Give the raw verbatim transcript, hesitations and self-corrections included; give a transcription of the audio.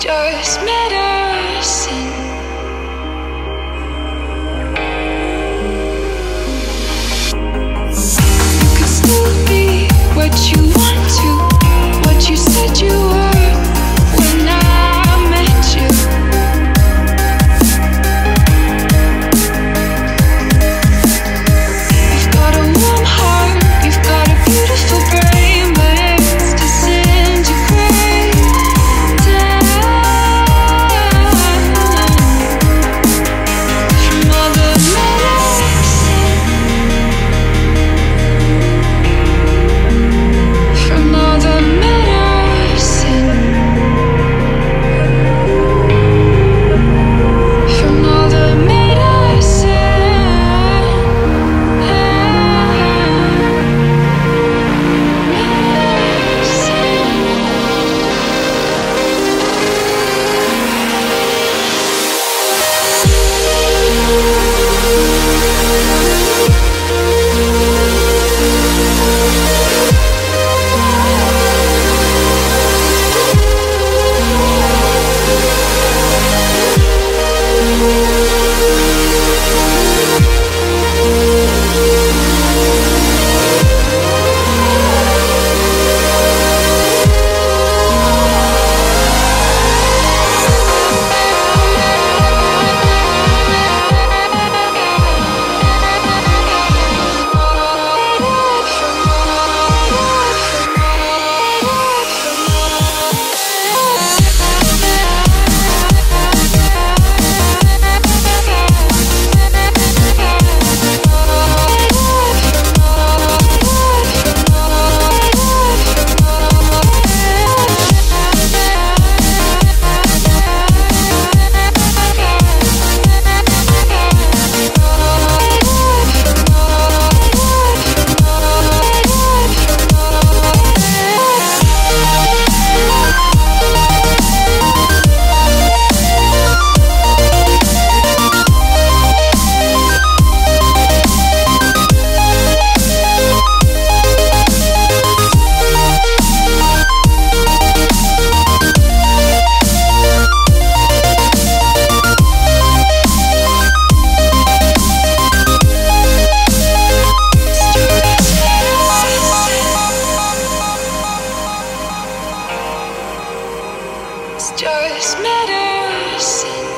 Just medicine. You could still be what you want to, what you said you were when I met you. You've got a warm heart, you've got a beautiful brain, but it's to send you crazy. Yeah. stars matter.